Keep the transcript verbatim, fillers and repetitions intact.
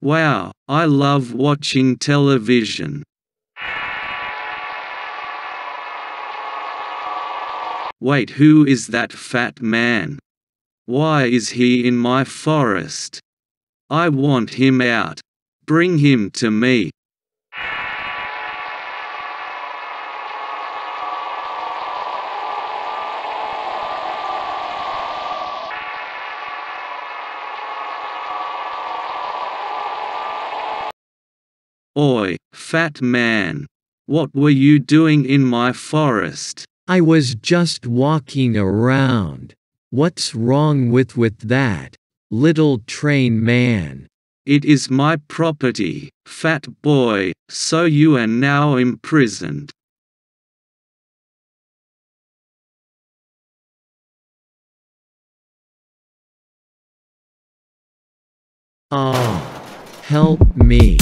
Wow, I love watching television. Wait, who is that fat man? Why is he in my forest? I want him out. Bring him to me. Oi, fat man. What were you doing in my forest? I was just walking around. What's wrong with with that, little train man? It is my property, fat boy, so you are now imprisoned. Oh, help me.